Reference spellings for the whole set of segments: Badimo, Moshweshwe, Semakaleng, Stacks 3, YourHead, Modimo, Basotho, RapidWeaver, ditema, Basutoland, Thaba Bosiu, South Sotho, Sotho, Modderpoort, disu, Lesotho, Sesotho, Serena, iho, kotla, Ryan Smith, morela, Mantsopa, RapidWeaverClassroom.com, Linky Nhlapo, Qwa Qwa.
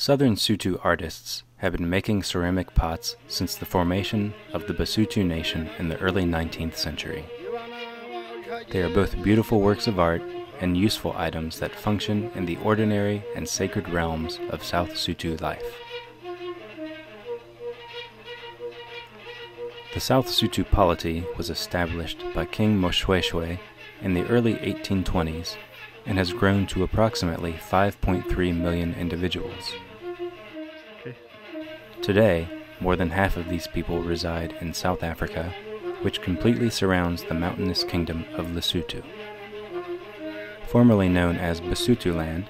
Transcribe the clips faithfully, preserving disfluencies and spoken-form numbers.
Southern Sotho artists have been making ceramic pots since the formation of the Basotho nation in the early nineteenth century. They are both beautiful works of art and useful items that function in the ordinary and sacred realms of South Sotho life. The South Sotho polity was established by King Moshweshwe in the early eighteen twenties and has grown to approximately five point three million individuals. Today, more than half of these people reside in South Africa, which completely surrounds the mountainous kingdom of Lesotho. Formerly known as Basutoland,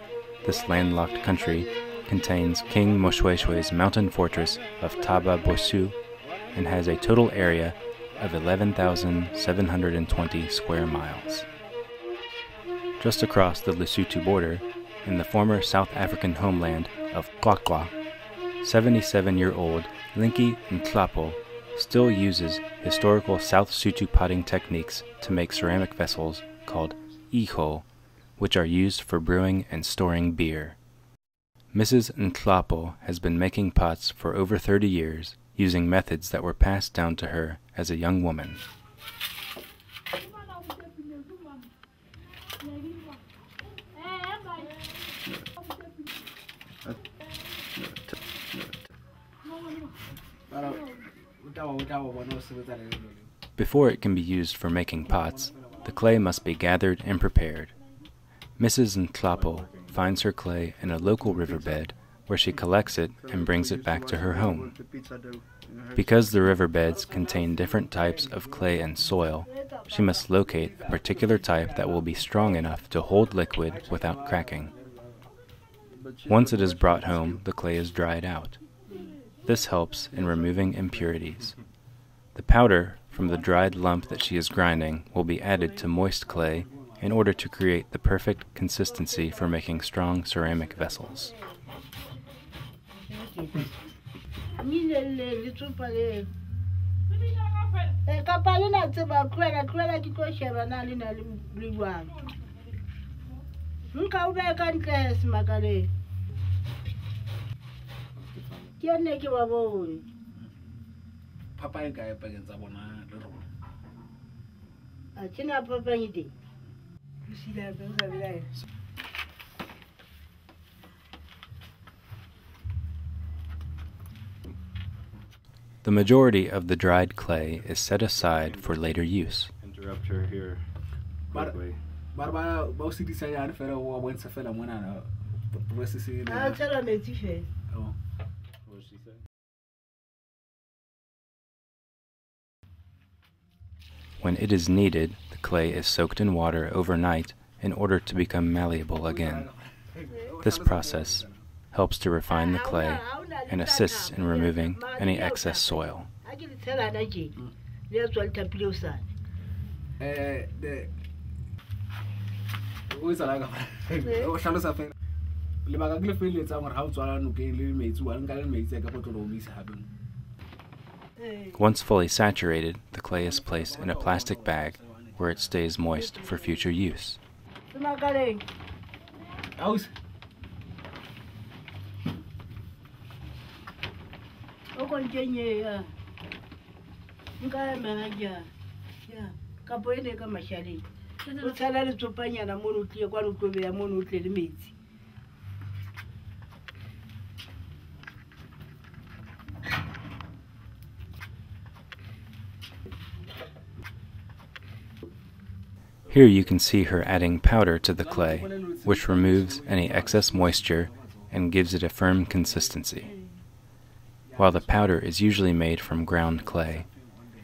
this landlocked country contains King Moshweshwe's mountain fortress of Thaba Bosiu and has a total area of eleven thousand seven hundred twenty square miles. Just across the Lesotho border, in the former South African homeland of Qwa Qwa, seventy-seven-year-old Linky Nhlapo still uses historical South Sotho potting techniques to make ceramic vessels called iho, which are used for brewing and storing beer. Missus Nhlapo has been making pots for over thirty years using methods that were passed down to her as a young woman. Before it can be used for making pots, the clay must be gathered and prepared. Missus Nhlapo finds her clay in a local riverbed where she collects it and brings it back to her home. Because the riverbeds contain different types of clay and soil, she must locate a particular type that will be strong enough to hold liquid without cracking. Once it is brought home, the clay is dried out. This helps in removing impurities. The powder from the dried lump that she is grinding will be added to moist clay in order to create the perfect consistency for making strong ceramic vessels. The majority of the dried clay is set aside for later use. Interrupt her here. Quickly. When it is needed, the clay is soaked in water overnight in order to become malleable again. This process helps to refine the clay and assists in removing any excess soil. Once fully saturated, the clay is placed in a plastic bag where it stays moist for future use. Semakaleng. Aus. Okonjenye. Nka manager. Ya. Kapoene ka mashali. Utsala le tsopanya na mono tlie kwa lotobe ya mono tle le metsi. Here you can see her adding powder to the clay, which removes any excess moisture and gives it a firm consistency. While the powder is usually made from ground clay,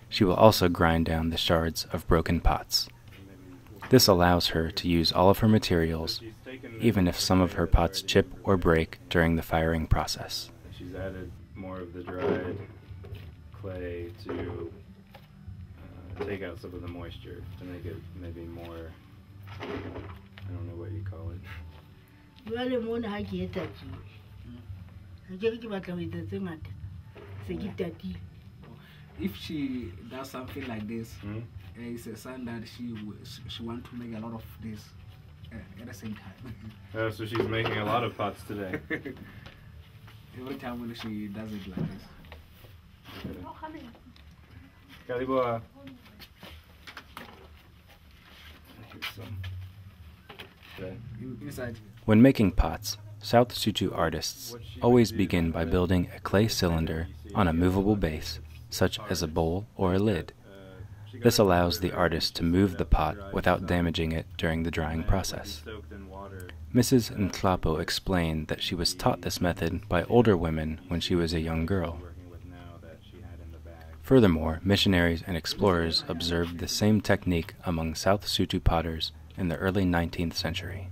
she will also grind down the shards of broken pots. This allows her to use all of her materials, even if some of her pots chip or break during the firing process. She's added more of the dried clay to take out some of the moisture to make it maybe more, I don't know what you call it. If she does something like this, hmm? It's a sign that she, she wants to make a lot of this at the same time. Oh, so she's making a lot of pots today. Every time she does it like this. Karibu. When making pots, South Sotho artists always begin by building a clay cylinder on a movable base, such as a bowl or a lid. This allows the artist to move the pot without damaging it during the drying process. Missus Nhlapo explained that she was taught this method by older women when she was a young girl. Furthermore, missionaries and explorers observed the same technique among South Sotho potters in the early nineteenth century.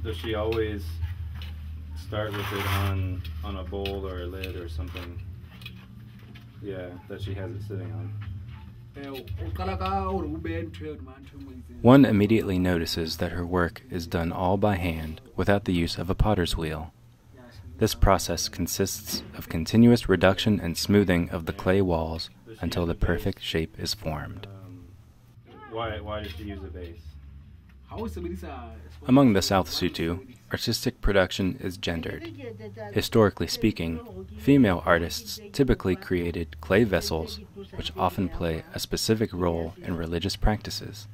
Does she always start with it on on a bowl or a lid or something? Yeah, that she has it sitting on. One immediately notices that her work is done all by hand without the use of a potter's wheel. This process consists of continuous reduction and smoothing of the clay walls until the perfect shape is formed. Why, why did she use a vase? Among the South Sotho, artistic production is gendered. Historically speaking, female artists typically created clay vessels, which often play a specific role in religious practices.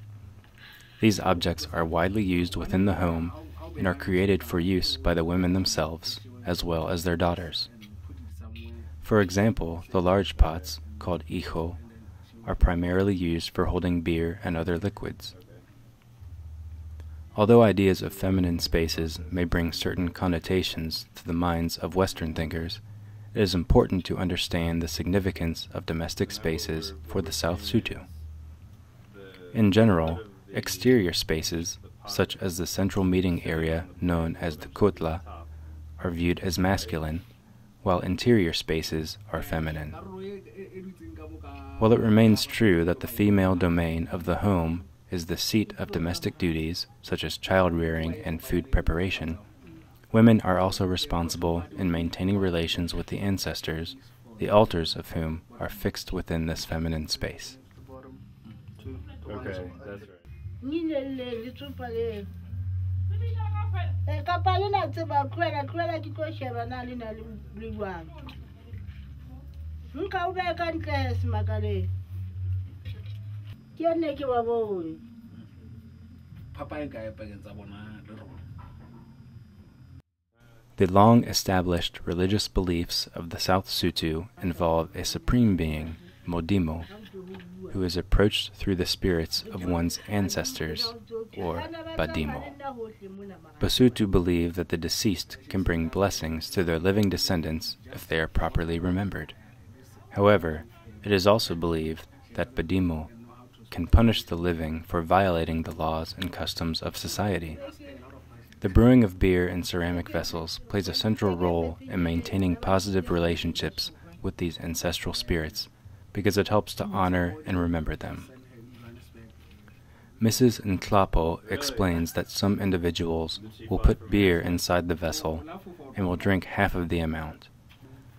These objects are widely used within the home and are created for use by the women themselves, as well as their daughters. For example, the large pots, called iho, are primarily used for holding beer and other liquids. Although ideas of feminine spaces may bring certain connotations to the minds of Western thinkers, it is important to understand the significance of domestic spaces for the South Sotho. In general, exterior spaces, such as the central meeting area known as the kotla, are viewed as masculine, while interior spaces are feminine. While it remains true that the female domain of the home is the seat of domestic duties, such as child-rearing and food preparation, women are also responsible in maintaining relations with the ancestors, the altars of whom are fixed within this feminine space. Okay, that's right. The long-established religious beliefs of the South Sotho involve a supreme being, Modimo, who is approached through the spirits of one's ancestors, or Badimo. Basotho believe that the deceased can bring blessings to their living descendants if they are properly remembered. However, it is also believed that Badimo can punish the living for violating the laws and customs of society. The brewing of beer in ceramic vessels plays a central role in maintaining positive relationships with these ancestral spirits, because it helps to honor and remember them. Missus Nhlapo explains that some individuals will put beer inside the vessel and will drink half of the amount.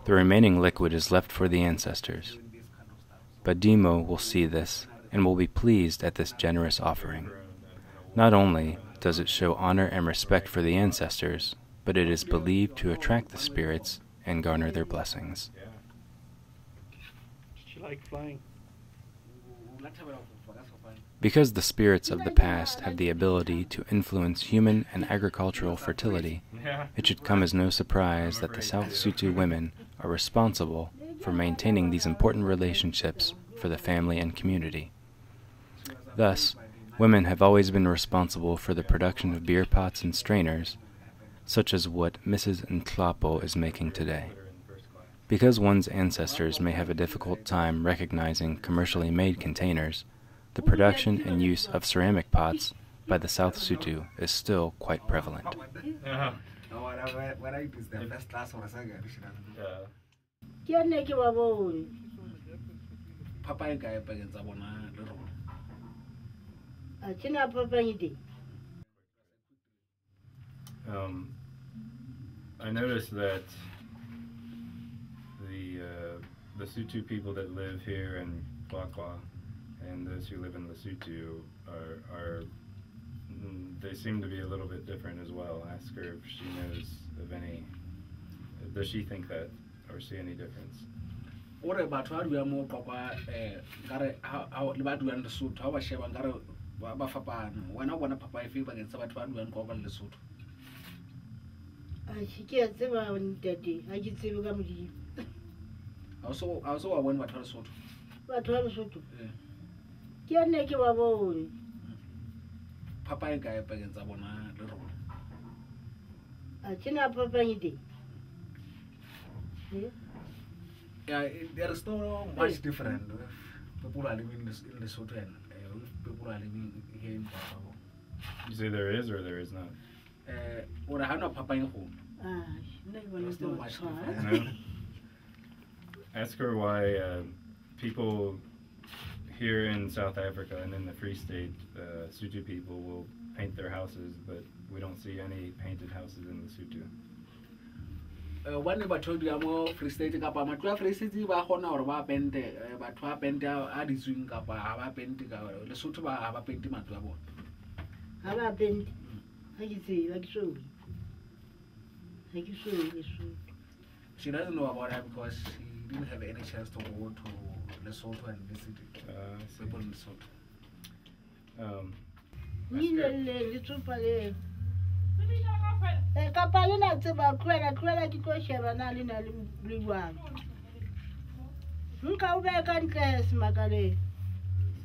The remaining liquid is left for the ancestors. Badimo will see this and will be pleased at this generous offering. Not only does it show honor and respect for the ancestors, but it is believed to attract the spirits and garner their blessings. Because the spirits of the past have the ability to influence human and agricultural fertility, it should come as no surprise that the South Sotho women are responsible for maintaining these important relationships for the family and community. Thus, women have always been responsible for the production of beer pots and strainers, such as what Missus Nhlapo is making today. Because one's ancestors may have a difficult time recognizing commercially made containers, the production and use of ceramic pots by the South Sotho is still quite prevalent. um, I noticed that the uh, Basotho people that live here in Qwa Qwa and those who live in Lesotho are, are, they seem to be a little bit different as well. Ask her if she knows of any, does she think that or see any difference? What about how do we more Papa? How how about we understood how I share and Gara Bafapa? Why not one of Papa if you can say what we uncovered Lesotho? I can't say what I'm daddy. I just say what I'm doing. Also, also, I went what her sort. What her sort? Can't make you a bone. Papa and Guy against Abona. I cannot papa anything. Yeah, there is no much different. People are living in Lesotho and people are living here in Basotho. You say there is or there is not? Or I have no papa in home. Ah, there's no much different. Ask her why uh, people here in South Africa and in the Free State, uh, Sotho people will paint their houses, but we don't see any painted houses in the Sotho. One of the Free State Kappa, Free City, Bahona or Wapente, Batwa Penta, Addison Kappa, Hava Pentica, Lesotho, Hava Pentimatabo. Hava Pent, I can see, like so. Like so, she doesn't know about her because she didn't have any chance to go to Lesotho and visit people in Lesotho. Um, Little Kapalina to Bakra, Krela Kikosha, Analina Liwan. Look how back and cast, Magali.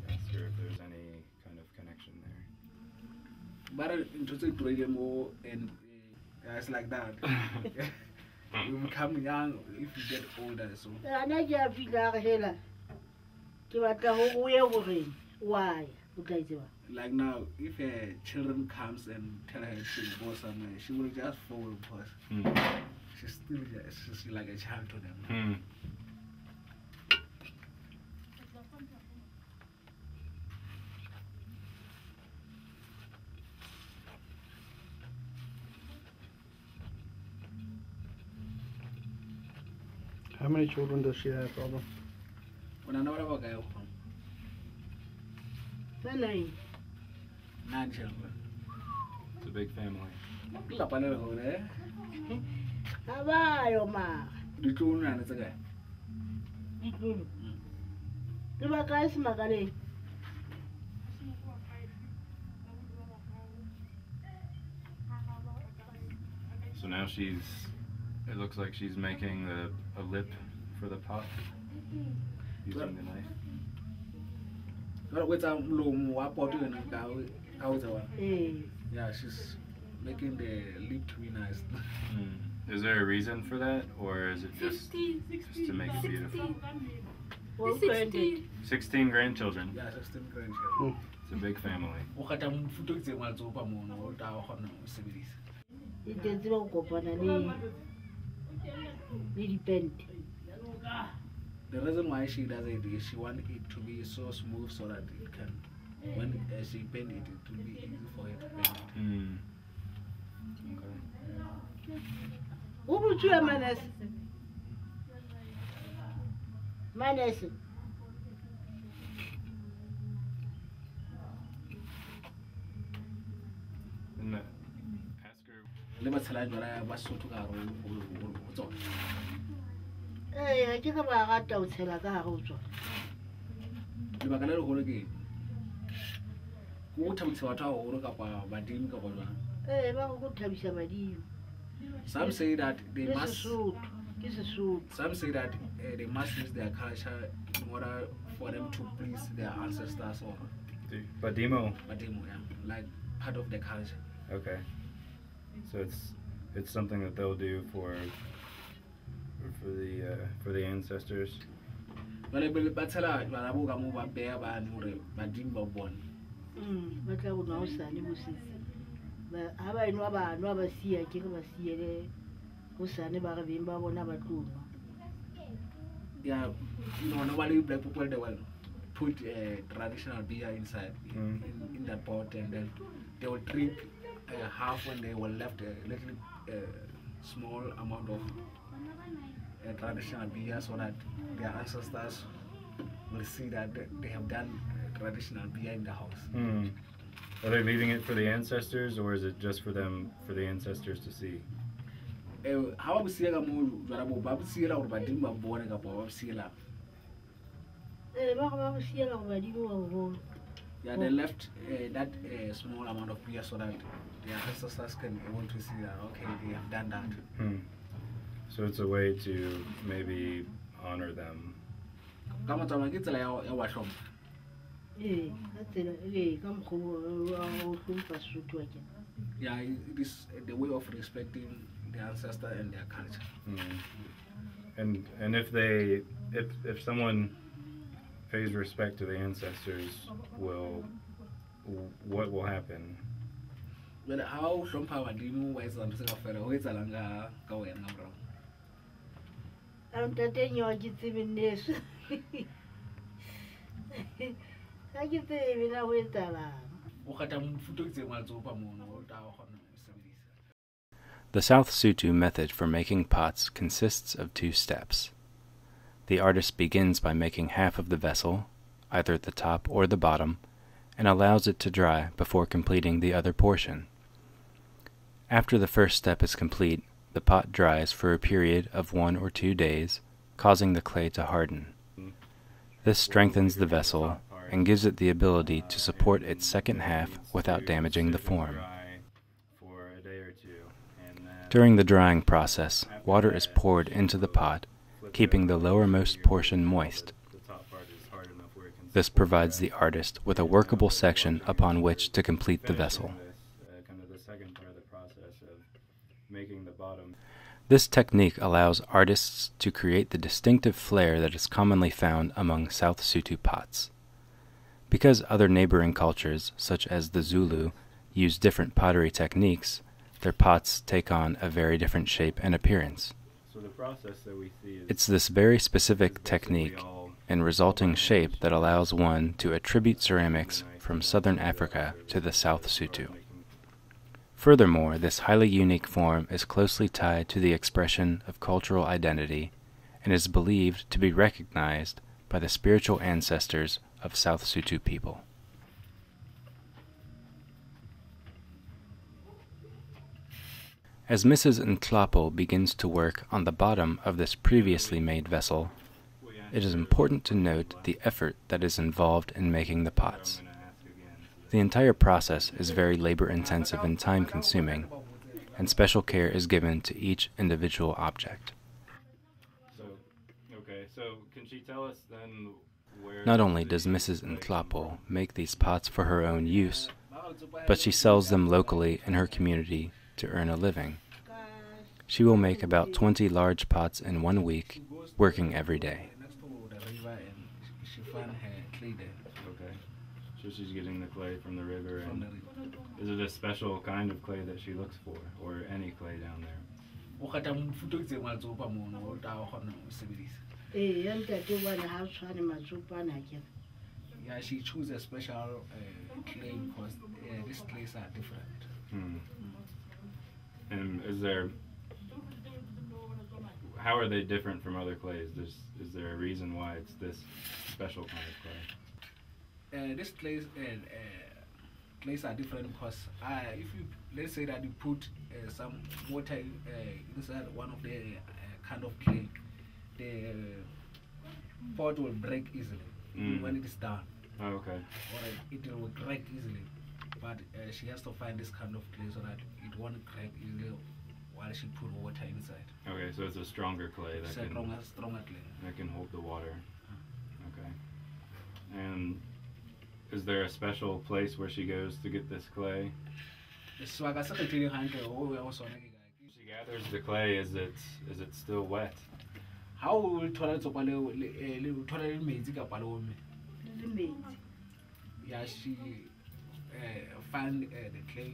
Ask her if there's any kind of connection there. But I'm interested to read more and guys like that. You become young if you get older. So, I know you have a hella. You are the whole way over it. Why? Like now, if a children comes and tell her to go somewhere, she will just follow because mm. she's still just, she's like a child to them. Mm. How many children does she have, Baba? When I know about girl. Nine. Nine children. It's a big family. Look up another hole there. How are you, ma? The children is a guy. The children. The guys, Magali. So now she's, it looks like she's making the, a lip for the pot using the knife. Yeah, she's making the lip to be nice. Mm. Is there a reason for that, or is it just, sixteen, sixteen, just to make it beautiful? sixteen. sixteen grandchildren. Yeah, sixteen grandchildren. It's a big family. It does not go for any repent. The reason why she does it is she wants it to be so smooth so that it can, when uh, she paint it, it will be easy for her to paint it. Mm. Okay. Who would you have Manes? Manes. No. Ask her. Let me tell you what I was so to go. Hey, I think about a rat out here. I got a hold of it. You are going to hold again. What time is what I woke up about Badimo? Hey, what time is Badimo? Some say that they must. This is true. Some say that uh, they must use their culture in order for them to please their ancestors or. Badimo. Badimo, yeah, like part of the culture. Okay. So it's it's something that they'll do for. For the uh, for the ancestors. Yeah, no, normally black people they will put uh, traditional beer inside in, mm. in, in that pot and then they will drink uh, half when they were left a little uh, small amount of uh, traditional beer, so that their ancestors will see that they have done uh, traditional beer in the house. Mm. Are they leaving it for the ancestors, or is it just for them, for the ancestors to see? How we see it, we see it, we see it, we see it. Yeah, they left uh, that uh, small amount of beer so that their ancestors can able to see that, okay, they have done that. Hmm. So it's a way to maybe honor them. Yeah, it is the way of respecting the ancestor and their culture. Hmm. And and if they if if someone pays respect to the ancestors, will what will happen? Well, how from Badimo wise and sing of Pharaoh, it's a langa go and number. I'm telling you, I get even this. I get even a winter. The South Sotho method for making pots consists of two steps. The artist begins by making half of the vessel, either at the top or the bottom, and allows it to dry before completing the other portion. After the first step is complete, the pot dries for a period of one or two days, causing the clay to harden. This strengthens the vessel and gives it the ability to support its second half without damaging the form. During the drying process, water is poured into the pot, keeping the lowermost portion moist. This provides the artist with a workable section upon which to complete the vessel. This technique allows artists to create the distinctive flair that is commonly found among South Sotho pots. Because other neighboring cultures, such as the Zulu, use different pottery techniques, their pots take on a very different shape and appearance. The process that we see is it's this very specific technique and resulting shape that allows one to attribute ceramics from southern Africa to the South Sotho. Furthermore, this highly unique form is closely tied to the expression of cultural identity and is believed to be recognized by the spiritual ancestors of South Sotho people. As Missus Nhlapo begins to work on the bottom of this previously made vessel, it is important to note the effort that is involved in making the pots. The entire process is very labor-intensive and time-consuming, and special care is given to each individual object. So, okay, so can she tell us then where not only does Missus Nhlapo make these pots for her own use, but she sells them locally in her community to earn a living. She will make about twenty large pots in one week, working every day. Okay. So she's getting the clay from the river. And is it a special kind of clay that she looks for, or any clay down there? Yeah, she chooses special uh, clay because uh, these clays are different. Hmm. And is there, how are they different from other clays? There's, is there a reason why it's this special kind of clay? Uh, this clays, uh, uh, clays are different because uh, if you, let's say that you put uh, some water uh, inside one of the uh, kind of clay, the pot will break easily mm. when it is done. Oh, okay. Or it will break easily. But uh, she has to find this kind of clay so that it won't crack easily while she put water inside. Okay, so it's a stronger clay that, a can, stronger, stronger clay. that can hold the water. Okay. And is there a special place where she goes to get this clay? She gathers the clay, is it, is it still wet? How will Yeah, she... Uh, find uh, the clay,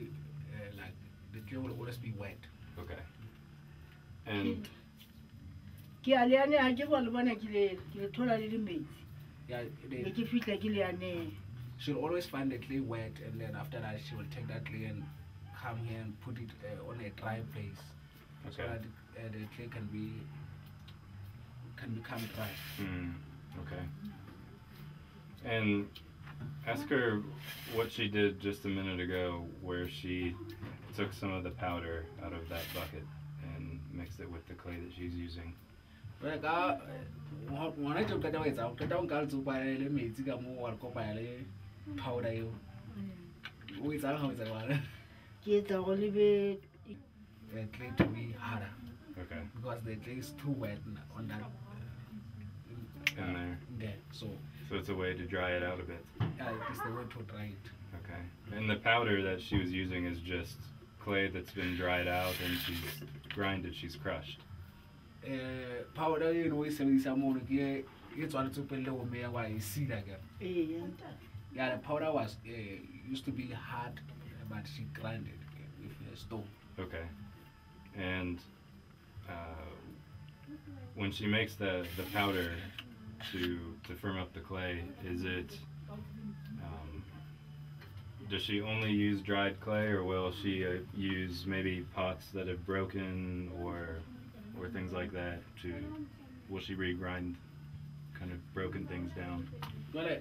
uh, like the clay will always be wet. Okay. And yeah, they, she'll always find the clay wet, and then after that she will take that clay and come here and put it uh, on a dry place, okay, so that uh, the clay can be can become dry. Mm. Okay. And ask her what she did just a minute ago, where she took some of the powder out of that bucket and mixed it with the clay that she's using. The clay to be harder. Okay. Because the clay is too wet on that. Down there. Yeah, so. So it's a way to dry it out a bit. Yeah, it's the way to dry it. Okay. And the powder that she was using is just clay that's been dried out and she's grinded, she's crushed. Uh, powder, you know, it's one to put little me why you see that girl. Yeah, the powder was uh, used to be hard, but she grinded it with a stone. Okay. And uh, when she makes the the powder to to firm up the clay, is it um, does she only use dried clay, or will she uh, use maybe pots that have broken or or things like that? To will she regrind kind of broken things down? Well,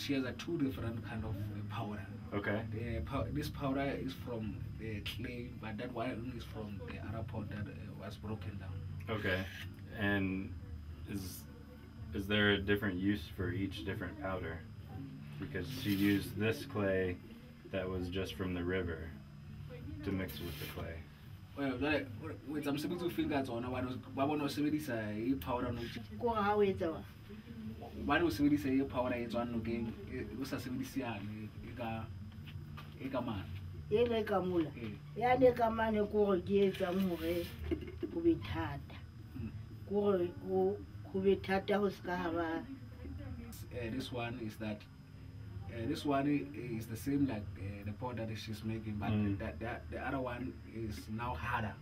she has a two different kind of powder. Okay. The pow this powder is from the clay, but that one is from the other pot that uh, was broken down. Okay. And is is there a different use for each different powder? Because she used this clay that was just from the river to mix with the clay. Well, like with some simple fingers on, I want to say powder. Why do you say powder is one game? It was a civil sea. Uh, this one is that uh, this one is the same like uh, the powder that she's making, but mm. that, that the other one is now harder.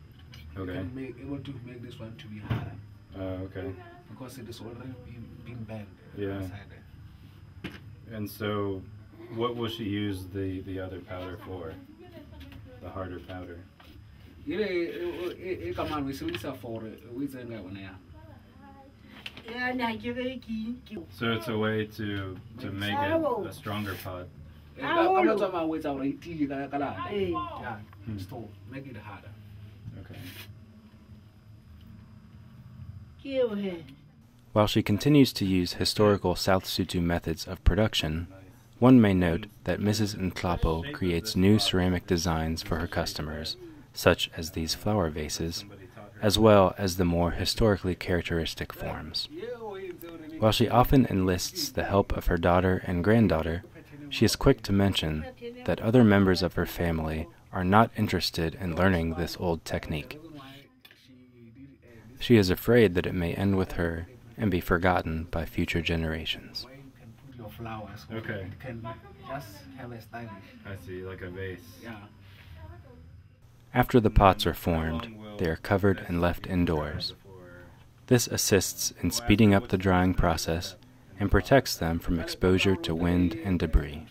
Okay. You can make able to make this one to be harder. Uh, okay. Because it is already being, being bent. Yeah. Inside there. And so, what will she use the the other powder for? The harder powder. So it's a way to to make it a stronger pot. Yeah, so make it harder. Okay. While she continues to use historical South Sotho methods of production, one may note that Missus Nhlapo creates new ceramic designs for her customers, such as these flower vases, as well as the more historically characteristic forms. While she often enlists the help of her daughter and granddaughter, she is quick to mention that other members of her family are not interested in learning this old technique. She is afraid that it may end with her and be forgotten by future generations. Flowers. Okay. You can just have a stylish. I see, like a vase. Yeah. After the pots are formed, they are covered and left indoors. This assists in speeding up the drying process and protects them from exposure to wind and debris.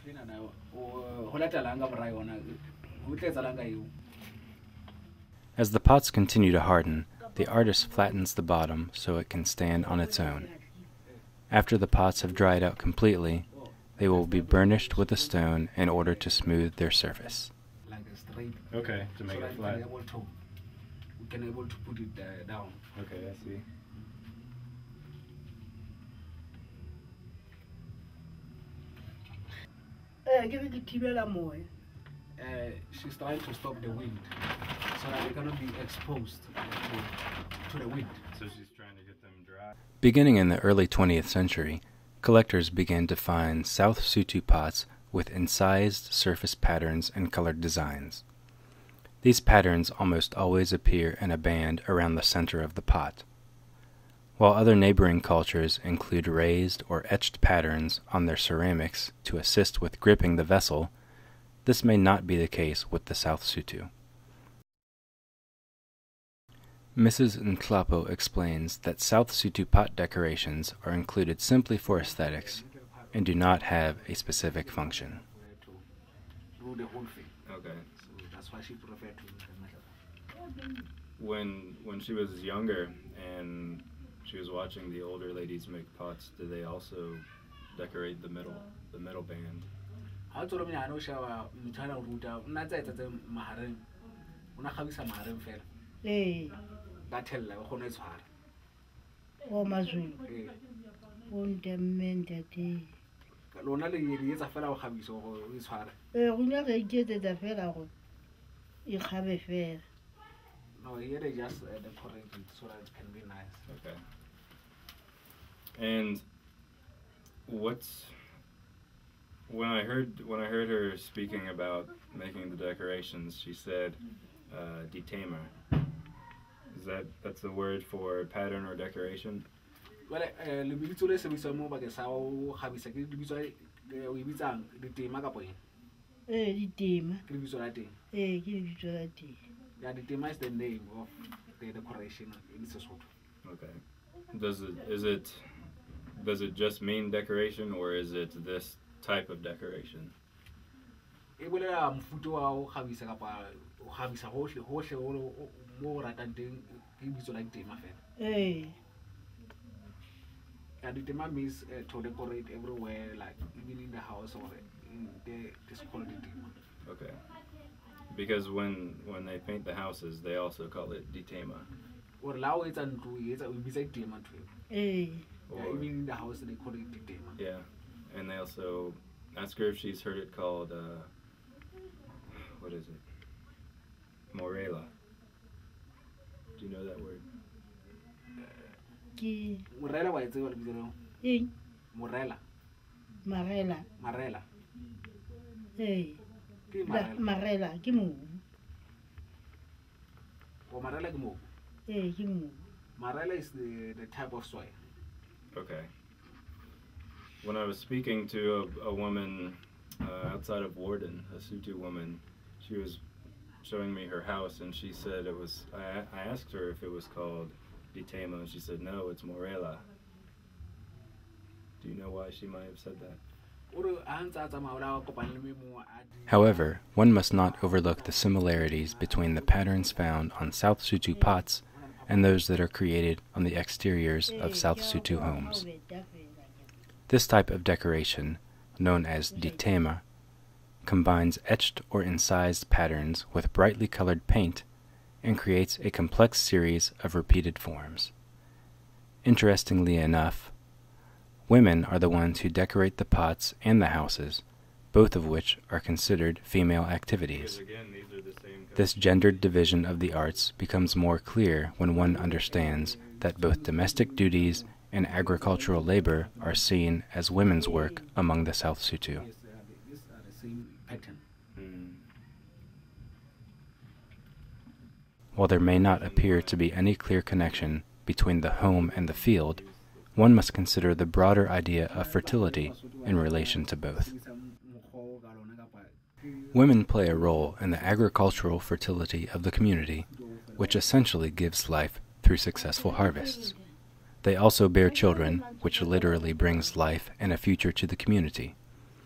As the pots continue to harden, the artist flattens the bottom so it can stand on its own. After the pots have dried out completely, they will be burnished with a stone in order to smooth their surface. Okay, to make it flat. We can able to put it down. Okay, I see. Uh, she's trying to stop the wind, so that they cannot be exposed to, to the wind. So she's trying to get them dry. Beginning in the early twentieth century, collectors began to find South Sotho pots with incised surface patterns and colored designs. These patterns almost always appear in a band around the center of the pot, while other neighboring cultures include raised or etched patterns on their ceramics to assist with gripping the vessel. This may not be the case with the South Sotho. Missus Nhlapo explains that South Sotho pot decorations are included simply for aesthetics and do not have a specific function. Do the whole thing. Okay. So that's why she preferred to. When when she was younger and she was watching the older ladies make pots, did they also decorate the middle the middle band? Hey. Oh, no, here they just uh, decorate it so that it can be nice. Okay. And what's when I heard when I heard her speaking about making the decorations, she said uh, ditema. Is that that's the word for pattern or decoration? Well, le bitso le se bitso mo ba ke sa o khabisa ke le bitso we bitsang ditema ka boye. Eh ditema. Ke le bitso la teng. Eh ke le bitso la teng. Yeah, ditema is the name of the decoration in Sesotho. Okay. Does it is it does it just mean decoration or is it this type of decoration? E bolela mfuto wa o khabisa ka pa o khabisa ho hle ho hle o mo rata ding ke bitso la ditema fela. Eh. And ditema means uh, to decorate everywhere, like even in the house or in the this called ditema. Okay. Because when when they paint the houses, they also call it ditema. Or lao it's and it's we be say ditema too. Even in the house they call it ditema. Yeah, and they also ask her if she's heard it called uh, what is it? Morela. Do you know that word? Morela, what is it? Morela. Morela. Morela. Hey. Marela, kimu. Oh, marela kimu. Eh, kimu. Marela is the the type of soil. Okay. When I was speaking to a, a woman uh, outside of Warden, a Sotho woman, she was showing me her house, and she said it was. I, I asked her if it was called ditema, and she said no, it's morela. Do you know why she might have said that? However, one must not overlook the similarities between the patterns found on South Sotho pots and those that are created on the exteriors of South Sotho homes. This type of decoration, known as ditema, combines etched or incised patterns with brightly colored paint and creates a complex series of repeated forms. Interestingly enough, women are the ones who decorate the pots and the houses, both of which are considered female activities. This gendered division of the arts becomes more clear when one understands that both domestic duties and agricultural labor are seen as women's work among the South Sotho. While there may not appear to be any clear connection between the home and the field, one must consider the broader idea of fertility in relation to both. Women play a role in the agricultural fertility of the community, which essentially gives life through successful harvests. They also bear children, which literally brings life and a future to the community.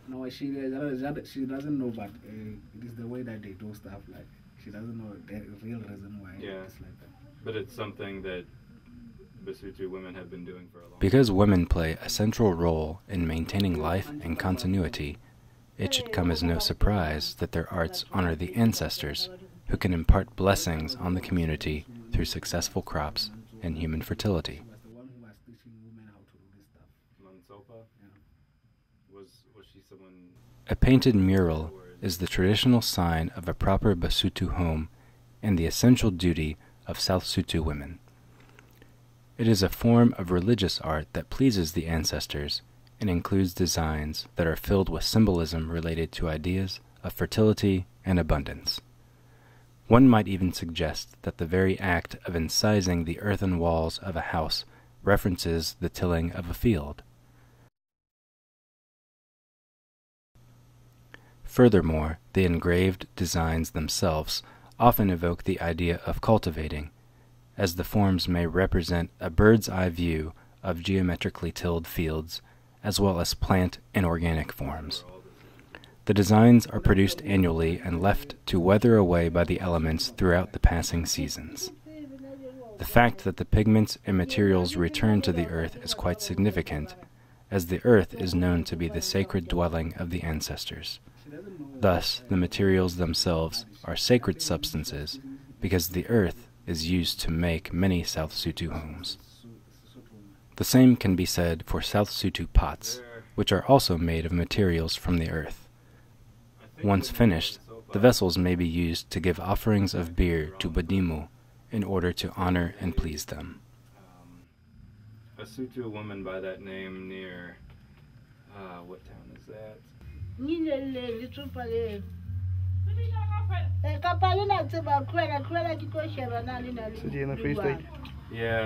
No, she, she doesn't know, but uh, it is the way that they do stuff. Like she doesn't know the real reason why yeah. It's like that. But it's something that Basotho women have been doing for a long time. Because women play a central role in maintaining life and continuity, it should come as no surprise that their arts honor the ancestors who can impart blessings on the community through successful crops and human fertility. Mantsopa, was was she someone? A painted mural is the traditional sign of a proper Basotho home and the essential duty of South Sotho women. It is a form of religious art that pleases the ancestors and includes designs that are filled with symbolism related to ideas of fertility and abundance. One might even suggest that the very act of incising the earthen walls of a house references the tilling of a field. Furthermore, the engraved designs themselves often evoke the idea of cultivating, as the forms may represent a bird's-eye view of geometrically tilled fields as well as plant and organic forms. The designs are produced annually and left to weather away by the elements throughout the passing seasons. The fact that the pigments and materials return to the earth is quite significant, as the earth is known to be the sacred dwelling of the ancestors. Thus, the materials themselves are sacred substances because the earth is used to make many South Sotho homes. The same can be said for South Sotho pots, which are also made of materials from the earth. Once finished, the vessels may be used to give offerings of beer to Badimo in order to honor and please them. A Sotho woman by that name near, uh, what town is that? Yeah,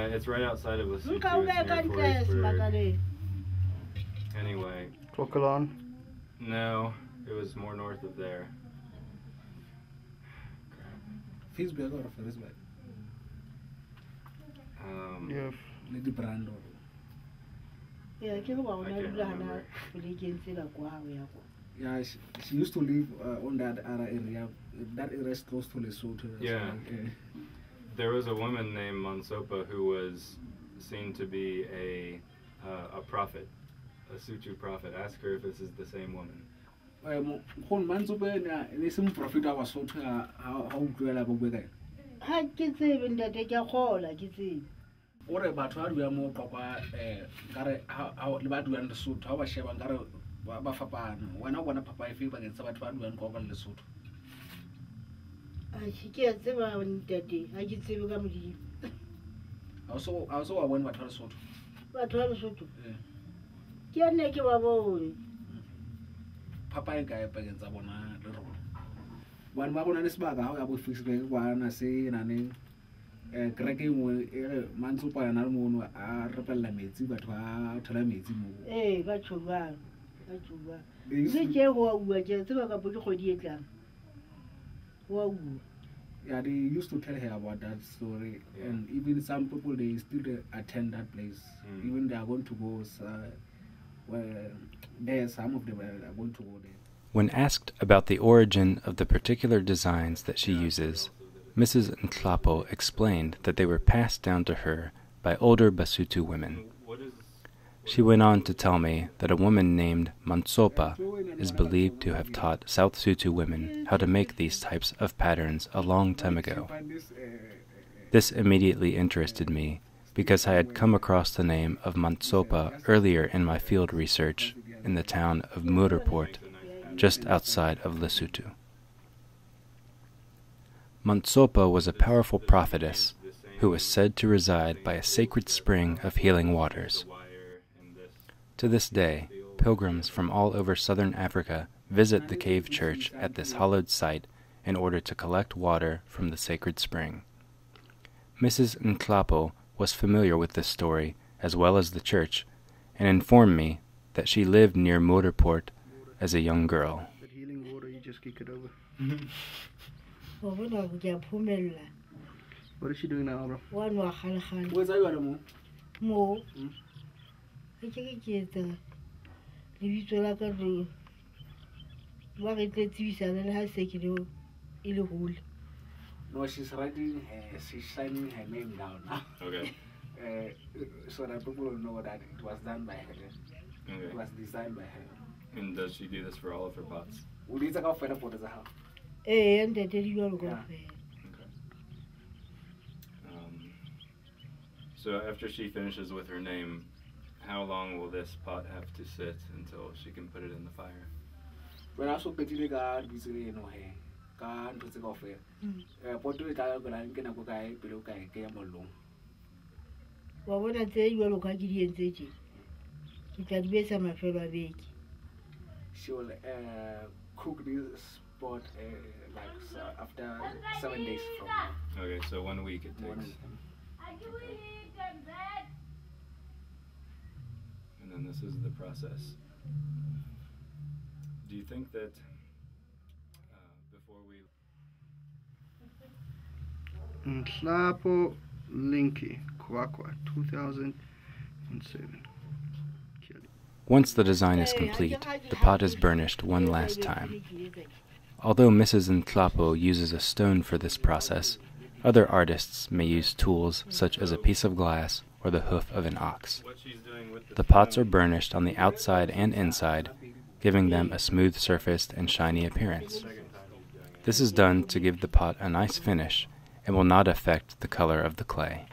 it's right outside of Lesotho. Anyway. Clocalan? No, it was more north of there. Feels better for this Um. Yeah. Lady Brando. Yeah, I can't remember. Yeah, she, she used to live uh, on that other area. That area is close to Lesotho. Yeah. Okay. There was a woman named Mantsopa who was seen to be a uh, a prophet, a Sotho prophet. Ask her if this is the same woman. Mantsopa is a prophet of Sotho. How how do you know that? I can't say that they can call. I can't say. What about how we are more Papa? How how about we understood how she was going Papa, when I want a papa, I feel like it's about one and cover the suit. I can't say one daddy. I just say, Also, also, I went with her suit. But her suit can't make you a bone. Papa and Guy against Abona. One woman and his mother, I will fix one. I say, and I name a cracking will Mantsopa and Almon are repellamity, but are telemity. Eh, but you are. Yeah, they used to tell her about that story, yeah. And even some people they still attend that place. Mm. Even they are going to go. Uh, well, there some of them are going to go there. When asked about the origin of the particular designs that she uses, Missus Nhlapo explained that they were passed down to her by older Basotho women. She went on to tell me that a woman named Mantsopa is believed to have taught South Sotho women how to make these types of patterns a long time ago. This immediately interested me because I had come across the name of Mantsopa earlier in my field research in the town of Modderpoort, just outside of Lesotho. Mantsopa was a powerful prophetess who was said to reside by a sacred spring of healing waters. To this day, pilgrims from all over southern Africa visit the cave church at this hallowed site in order to collect water from the sacred spring. Missus Nhlapo was familiar with this story as well as the church and informed me that she lived near Modderpoort as a young girl. That healing water, you just kick it over. What is she doing now, bro? No, she's writing her, she's signing her name down now. Okay. Uh, so that people will know that it was done by her. Okay. It was designed by her. And does she do this for all of her pots? Would you take off further for the house? Eh, and then you are going to pay. So after she finishes with her name, how long will this pot have to sit until she can put it in the fire? When I so God busy no hair, God to take off hair. Well, when I say you are looking at it, it can be some of her bake. She will uh, cook this pot uh, like so after seven days from now. Okay, so one week it takes. Okay. And this is the process. Do you think that uh, before we... Nhlapo Linky Qwa Qwa, two thousand seven. Once the design is complete, the pot is burnished one last time. Although Missus Nhlapo uses a stone for this process, other artists may use tools such as a piece of glass or the hoof of an ox. The pots are burnished on the outside and inside, giving them a smooth surface and shiny appearance. This is done to give the pot a nice finish and will not affect the color of the clay.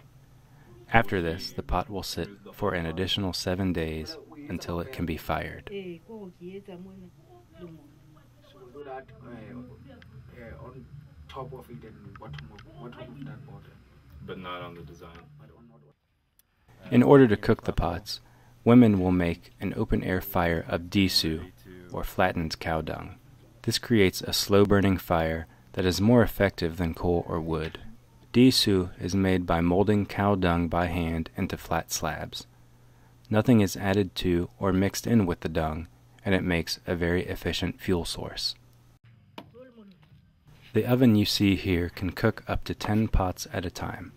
After this, the pot will sit for an additional seven days until it can be fired. On top of it and bottom of that border. But not on the design. In order to cook the pots, women will make an open-air fire of disu, or flattened cow dung. This creates a slow-burning fire that is more effective than coal or wood. Disu is made by molding cow dung by hand into flat slabs. Nothing is added to or mixed in with the dung, and it makes a very efficient fuel source. The oven you see here can cook up to ten pots at a time.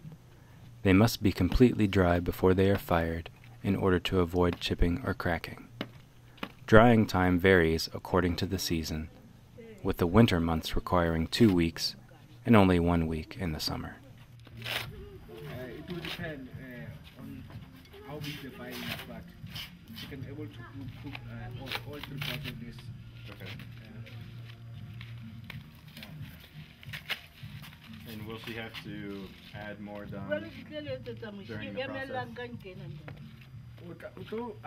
They must be completely dry before they are fired in order to avoid chipping or cracking. Drying time varies according to the season, with the winter months requiring two weeks and only one week in the summer. Uh, it will depend uh, on how big the fire is, but she can able to cook uh, all, all three parts of this. Okay. Uh, yeah. And will she have to add more dung during the process? Uh, she, will do,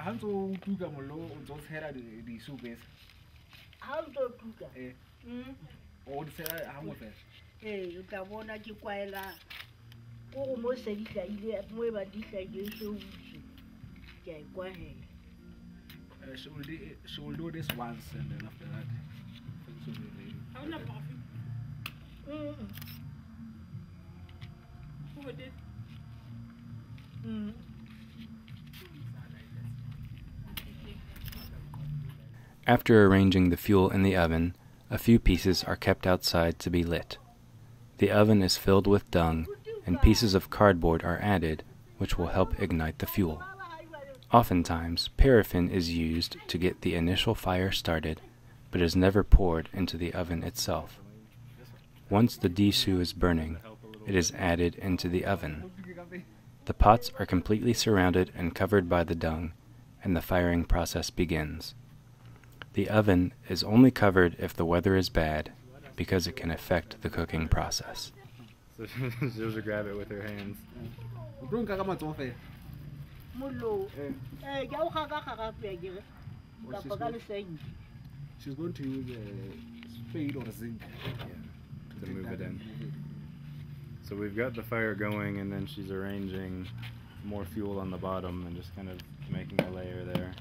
she will do this once and then after that she will do it. Mm. After arranging the fuel in the oven, a few pieces are kept outside to be lit. The oven is filled with dung, and pieces of cardboard are added, which will help ignite the fuel. Oftentimes, paraffin is used to get the initial fire started, but is never poured into the oven itself. Once the disu is burning, it is added into the oven. The pots are completely surrounded and covered by the dung, and the firing process begins. The oven is only covered if the weather is bad, because it can affect the cooking process. So she'll just grab it with her hands. She's going to use a spade or a zinc to move it in. So we've got the fire going, and then she's arranging more fuel on the bottom and just kind of making a layer there.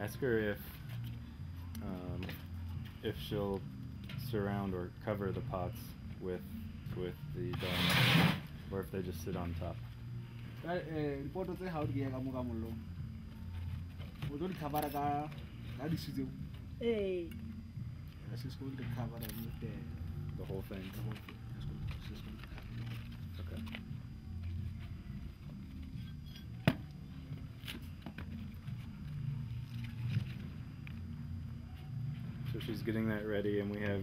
Ask her if um, if she'll surround or cover the pots with with the dung, or if they just sit on top. The whole thing. Okay. So she's getting that ready, and we have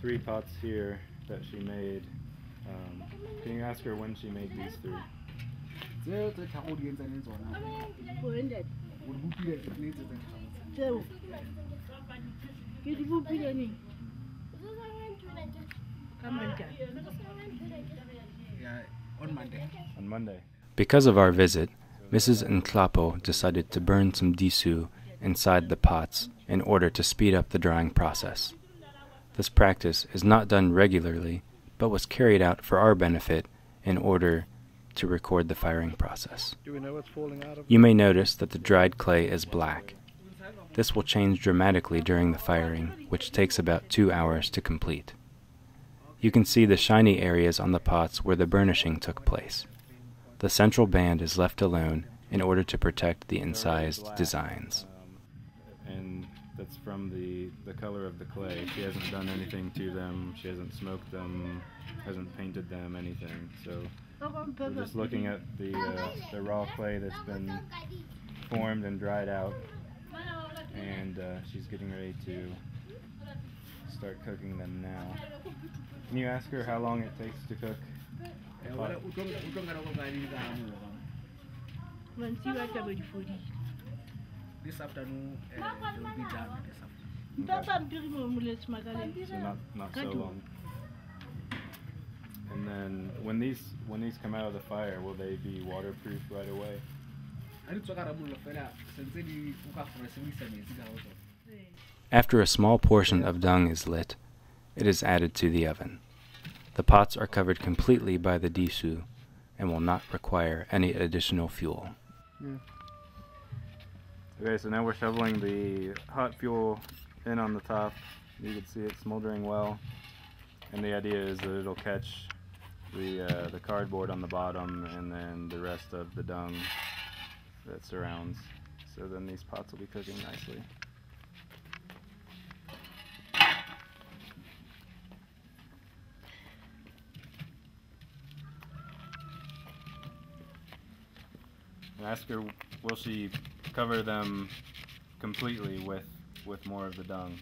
three pots here that she made. Um, can you ask her when she made these three? On Monday. On Monday. Because of our visit, Missus Nhlapo decided to burn some disu inside the pots in order to speed up the drying process. This practice is not done regularly, but was carried out for our benefit in order to record the firing process. Do we know what's falling out of you may notice that the dried clay is black. This will change dramatically during the firing, which takes about two hours to complete. You can see the shiny areas on the pots where the burnishing took place. The central band is left alone in order to protect the incised designs. Um, and that's from the, the color of the clay. She hasn't done anything to them, she hasn't smoked them, hasn't painted them, anything. So We're just looking at the, uh, the raw clay that's been formed and dried out, and uh, she's getting ready to start cooking them now. Can you ask her how long it takes to cook? This afternoon, uh, it will be done this afternoon. Okay. So not, not so long. And then when these when these come out of the fire, will they be waterproof right away? After a small portion of dung is lit, it is added to the oven. The pots are covered completely by the disu and will not require any additional fuel. Yeah. Okay, so now we're shoveling the hot fuel in on the top. You can see it smoldering well. And the idea is that it'll catch the, uh, the cardboard on the bottom and then the rest of the dung that surrounds. So then these pots will be cooking nicely. And ask her, will she cover them completely with, with more of the dung?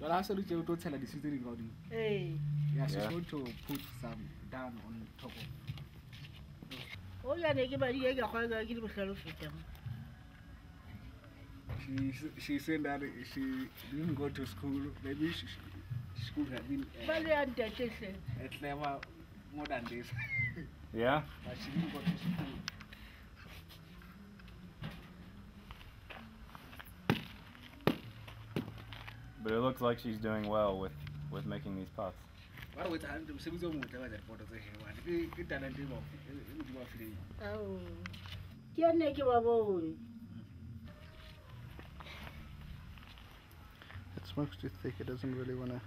Well, absolutely, we don't tell her the seasoning about it. Hey. Yeah, she's yeah. going to put some down on the top of it. She, she said that she didn't go to school. Maybe she, she could have been uh, a clever more than this. Yeah? But she didn't go to school. But it looks like she's doing well with, with making these pots. That smoke's too thick, it doesn't really want to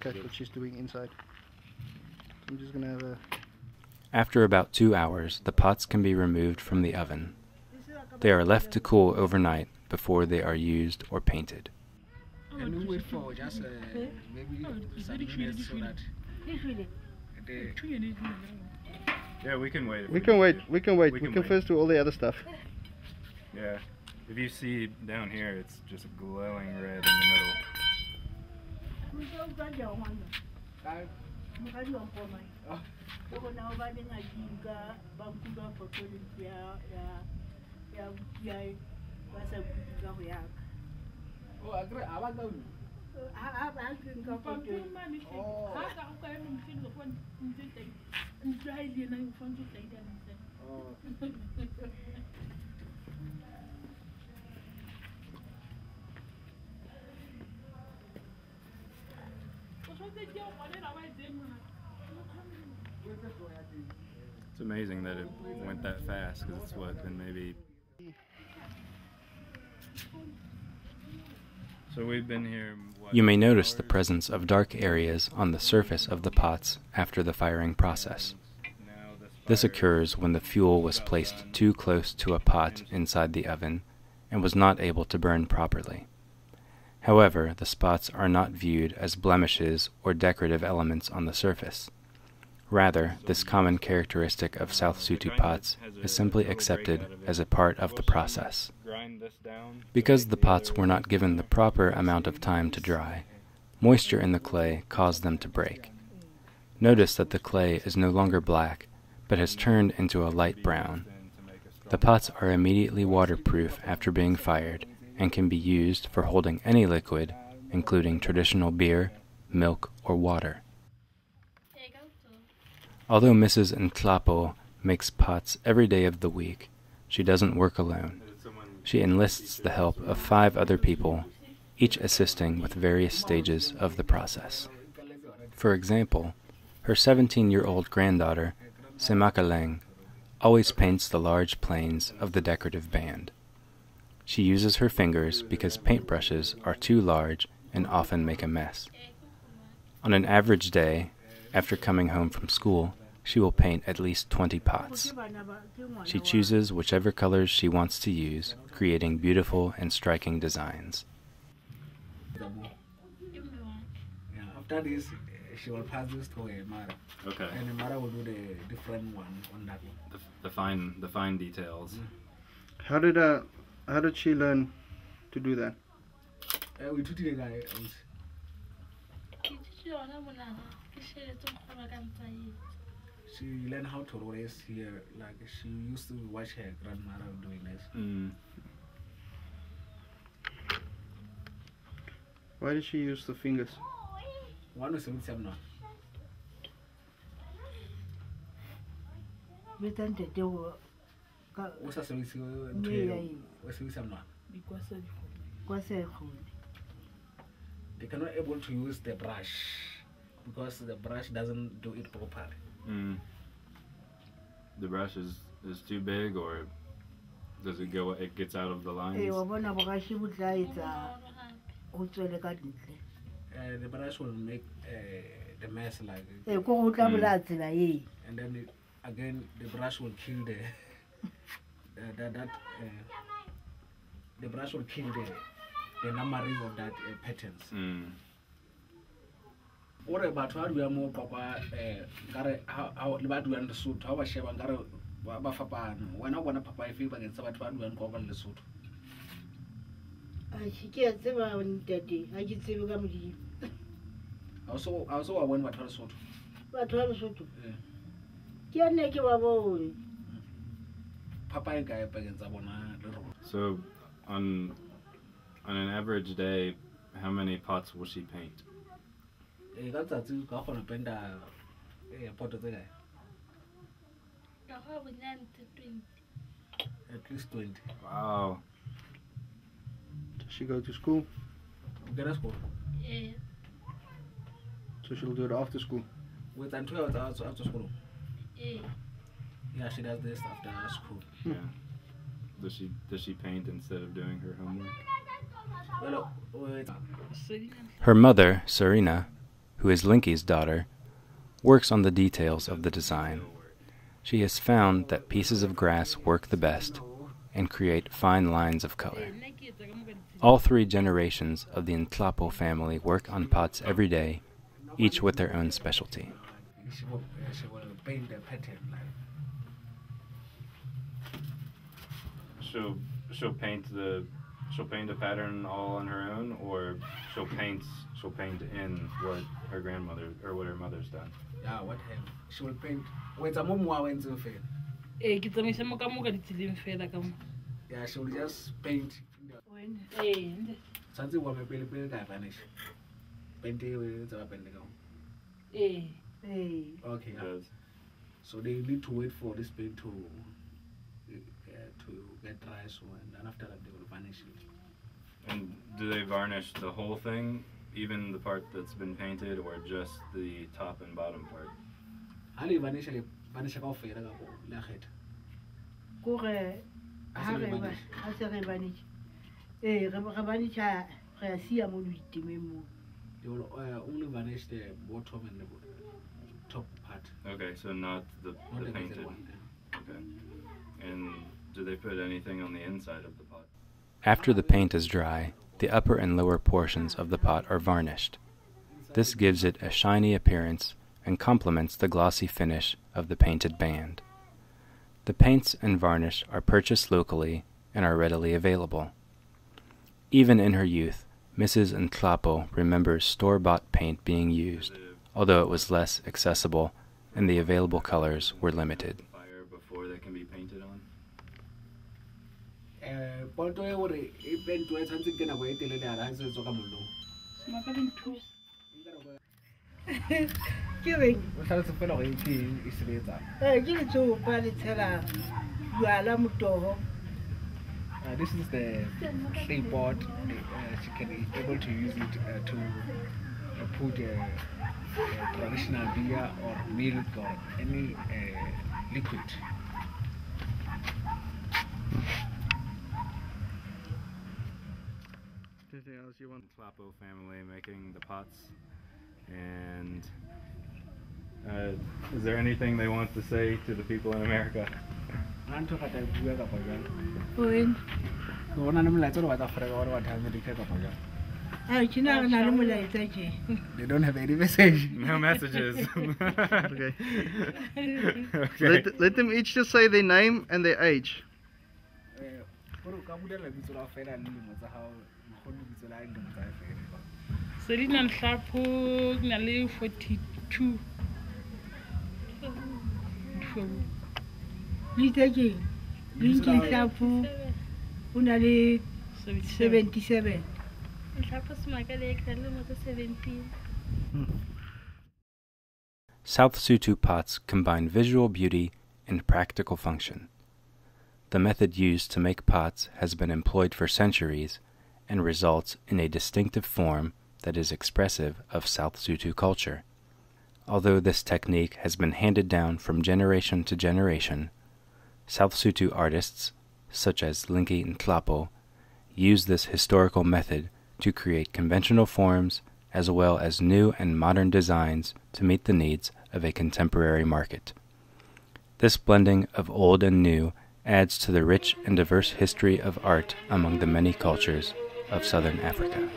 catch what she's doing inside. I'm just going to have a... After about two hours, the pots can be removed from the oven. They are left to cool overnight before they are used or painted. And we wait for just uh, maybe some minutes so that they... Yeah, we can wait. We can wait. We can wait. We can, we can wait. First do all the other stuff. Yeah. If you see down here, it's just glowing red in the middle. Oh. Oh, I agree. I want to It's amazing that it went that fast, because it's what, and maybe... So we've been here, what, you may notice the presence of dark areas on the surface of the pots after the firing process. This occurs when the fuel was placed too close to a pot inside the oven and was not able to burn properly. However, the spots are not viewed as blemishes or decorative elements on the surface. Rather, this common characteristic of South Sotho pots is simply accepted as a part of the process. Because the pots were not given the proper amount of time to dry, moisture in the clay caused them to break. Notice that the clay is no longer black, but has turned into a light brown. The pots are immediately waterproof after being fired and can be used for holding any liquid, including traditional beer, milk, or water. Although Missus Nhlapo makes pots every day of the week, she doesn't work alone. She enlists the help of five other people, each assisting with various stages of the process. For example, her seventeen-year-old granddaughter, Semakaleng, always paints the large planes of the decorative band. She uses her fingers because paintbrushes are too large and often make a mess. On an average day, after coming home from school, she will paint at least twenty pots. She chooses whichever colors she wants to use, creating beautiful and striking designs. After this, she will pass this to her mother. Okay. And her mother will do the different one on that one. The, the fine, the fine details. Mm. How did uh, how did she learn to do that? Uh, we took the guy. She learned how to raise here. Like she used to watch her grandmother doing this. Mm. Why did she use the fingers? One was with Samna. They cannot able to use the brush because the brush doesn't do it properly. Mm. The brush is, is too big, or does it go? It gets out of the lines. Uh, the brush will make uh, the mess like uh, mm. And then it, again the brush will kill the uh, that, that uh, the brush will kill the the numbering of that uh, patterns. Mm. What about how we are more papa how how about we understood how she was gonna papa when I want papa if you can say what we are going to suit. I can't say one daddy. I just say we come here. Also, also, I went with her Sotho. With her Sotho. Yeah. Can I give a boy? Papa and guy parents are born. So, on on an average day, how many pots will she paint? Eh, that's a two. How often paint a pot of the guy? At least twenty. Wow. She go to school? Get a school? Yeah. So she'll do it after school? Wait until after, after school? Yeah. Yeah, she does this after school. Yeah. Does she does she paint instead of doing her homework? Her mother, Serena, who is Linky's daughter, works on the details of the design. She has found that pieces of grass work the best and create fine lines of color. All three generations of the Nhlapo family work on pots every day, each with their own specialty. She will, she will paint the pattern. She'll, she'll paint the she'll paint the pattern all on her own, or she'll paint she'll paint in what her grandmother or what her mother's done. Yeah, what her she will paint. Wait, a mom went to fail. Yeah, she will just paint. Something will be built and vanish. Painting will happen. Okay. Yeah. So they need to wait for this paint to uh, to get dry, so and then after that they will vanish it. And do they varnish the whole thing, even the part that's been painted, or just the top and bottom part? Only varnish it. Varnish it off. Yeah, like it. Correct. How they varnish? How they varnish? They will only vanish the bottom and the top part. Okay, so not the, not the painted one. Okay. And do they put anything on the inside of the pot? After the paint is dry, the upper and lower portions of the pot are varnished. This gives it a shiny appearance and complements the glossy finish of the painted band. The paints and varnish are purchased locally and are readily available. Even in her youth, Missus Nhlapo remembers store-bought paint being used, although it was less accessible and the available colors were limited. Before they can be painted on. Uh, this is the clay pot. Uh, she can be able to use it uh, to uh, put uh, uh, traditional beer or milk or any uh, liquid. Anything else you want? The Nhlapo family making the pots. And uh, is there anything they want to say to the people in America? When? They don't have any message. No messages. Okay. Okay. Let, let them each just say their name and their age. Serena Nhlapo, Nale forty-two. Linky Nhlapo, Unale seventy-seven. South Sotho pots combine visual beauty and practical function. The method used to make pots has been employed for centuries and results in a distinctive form that is expressive of South Sotho culture. Although this technique has been handed down from generation to generation, South Sotho artists, such as Linky Nhlapo, use this historical method to create conventional forms as well as new and modern designs to meet the needs of a contemporary market. This blending of old and new adds to the rich and diverse history of art among the many cultures of Southern Africa.